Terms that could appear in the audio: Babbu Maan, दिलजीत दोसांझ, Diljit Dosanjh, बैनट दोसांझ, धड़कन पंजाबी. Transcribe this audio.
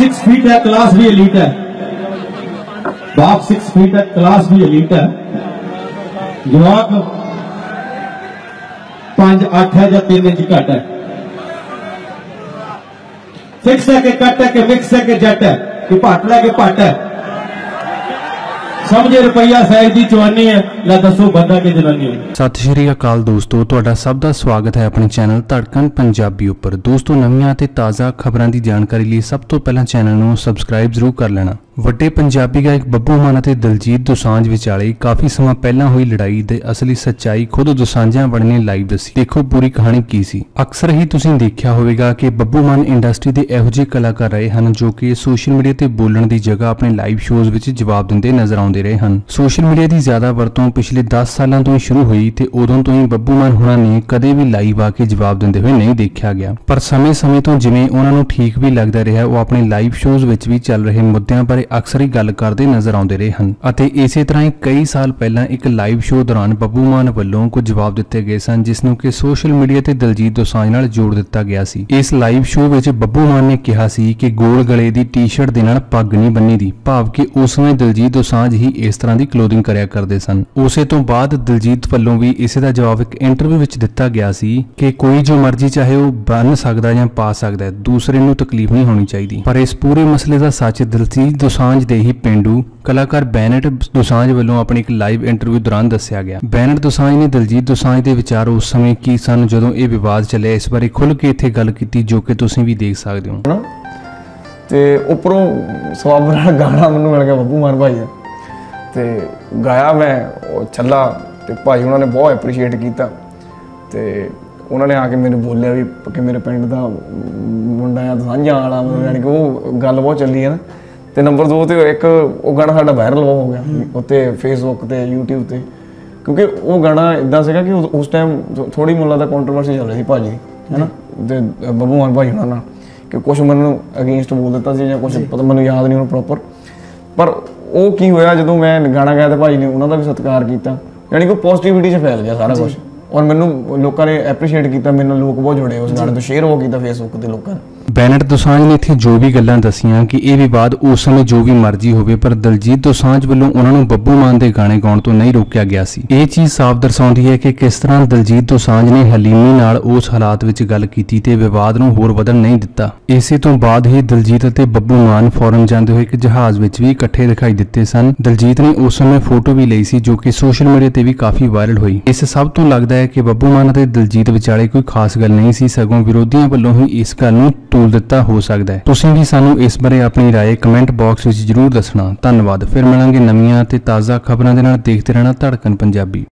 6 feet है, class भी elite है। बाप 6 फीट है, क्लास भी एलीट है। जवाब 5-8 है या 3 इंच घट है। फिक्स है कि कट है कि मिक्स है कि जट है कि पाटला है कि पट है। समझे रुपया साइज की जवानी है ला दसो बंदा की जवानी है। सत श्री अकाल दोस्तों, तुहाडा सब दा स्वागत है अपने चैनल धड़कन पंजाबी उपर। दोस्तों नवीआं ते ताज़ा खबरां दी जानकारी लिए सब तो पहला चैनल नूं सबसक्राइब जरूर कर लेना। वड्डे पंजाबी गायक बब्बू मान ते दिलजीत दोसांझ विचाले काफ़ी समा पहला हुई लड़ाई दे असली सच्चाई खुद दोसांझा वड़ने लाइव दसी। देखो पूरी कहानी की सी। अक्सर ही तुसीं देखिया होवेगा कि बब्बू मान इंडस्ट्री दे इहो जिहे कलाकार रहे हन जो कि सोशल मीडिया ते बोलण दी जगह अपने लाइव शोज विच जवाब दिंदे नज़र आउंदे रहे हन। सोशल मीडिया दी ज़्यादा वरतों पिछले 10 सालां तों ही शुरू हुई ते उदों तों ही बब्बू मान हुणां ने कदे भी लाइव आके जवाब दिंदे होए नहीं देखिया गया। पर समय-समय तों जिवें उहनां नूं ठीक भी लगदा रिहा उह अपने लाइव शोज विच भी चल रहे मुद्दिआं बारे अक्सर ही गल करते नजर आते रहे हैं। अते इसे तरह ही कई साल पहला एक लाइव शो दौरान बब्बू मान वालों कुछ जवाब दिते गए सन जिसनों के सोशल मीडिया ते दिलजीत दोसांझ नाल जोड़ दिता गया सी। इस लाइव शो विच बब्बू मान ने कहा सी कि गोल गले की टी शर्ट दे नाल पग नहीं बन्नी दी, भाव कि उस समय दिलजीत दोसांझ ही इस तरह की कलोदिंग करया करते सन। उसे तो बाद दिलजीत वालों भी इसे का जवाब एक इंटरव्यू विच दिता गया सी कि कोई जो मर्जी चाहे वह बन सकदा या पा सकदा है, दूसरे नूं तकलीफ नहीं होनी चाहिए। पर इस पूरे मसले का सच दिलजीत दोसांझ दे ही पेंडू कलाकार बैनट दोसांझ वालों अपने एक लाइव इंटरव्यू दौरान दस्सिया गया। बैनट दोसांझ ने दिलजीत दोसांझ के विचार उस समय की सन जदों यह विवाद चलिया इस बारे खुल के इत्थे गल कीती जो कि तुसीं भी देख सकदे हो। ते उपरों सवाब नाल गाना मैनूं मिल गया बब्बू मान भाई ते गाया मैं चला ते भाई उन्होंने बहुत एप्रीशिएट किया। ते उन्होंने आके मेरे बोलिया भी कि मेरे पिंड दा मुंडा आ दोसांझा वाला, मतलब यानी कि वो गल बहुत चली है ना। तो नंबर 2 तो एक वो गाना साडा वायरल हो गया उत्ते फेसबुक ते यूट्यूब ते, क्योंकि वो गाना इदा सीगा कि उस टाइम थोड़ी मुला दा कंट्रोवर्सी चल रही थी भाजी है ना ते बब्बू मान भाई हुणां नाल कि कुछ मैनूं अगेंस्ट बोल दिता सी जां कुछ पता मैनूं याद नहीं हुण प्रॉपर। पर वो की होया जदों मैं गाना गाया तो भाई ने उन्हां दा भी सत्कार कीता, यानी कि पॉजिटिविटी च फैल गया सारा कुछ और मैनूं लोकां ने एप्रीशिएट कीता। मैनूं लोक बहुत जुड़े उस गाने तो शेयर हो कीता फेसबुक ते लोकां ने। बैनट दोसांझ ने इत्थे जो भी गल्लां दसियां कि यह विवाद उस समय जो भी मर्जी होवे पर दिलजीत दोसांझ वालों उन्होंने बब्बू मान के गाने गाउण तो नहीं रोकिया गया सी। यह चीज़ साफ दर्शाउंदी है कि किस तरह दिलजीत दोसांझ ने हलीमी नाल उस हालात विच गल कीती ते विवाद नूं होर वधण नहीं दिता। इसे तो बाद ही दिलजीत अते बब्बू मान फॉरन जांदे होए एक जहाज़ विच भी इकट्ठे दिखाई दित्ते सन। दिलजीत ने उस समय फोटो भी लई सी जो कि सोशल मीडिया ते भी काफ़ी वायरल होई। इस सब तो लगदा है कि बब्बू मान अते दिलजीत विचाले कोई खास गल नहीं सी, सगों विरोधियां वालों ही इस गल नूं तोल दिता हो सकता है। तुसीं भी सानू इस बारे अपनी राय कमेंट बॉक्स विच जरूर दसना। धन्नवाद। फिर मिलांगे नवीआं ते ताज़ा खबरां दे नाल, देखते रहना धड़कन पंजाबी।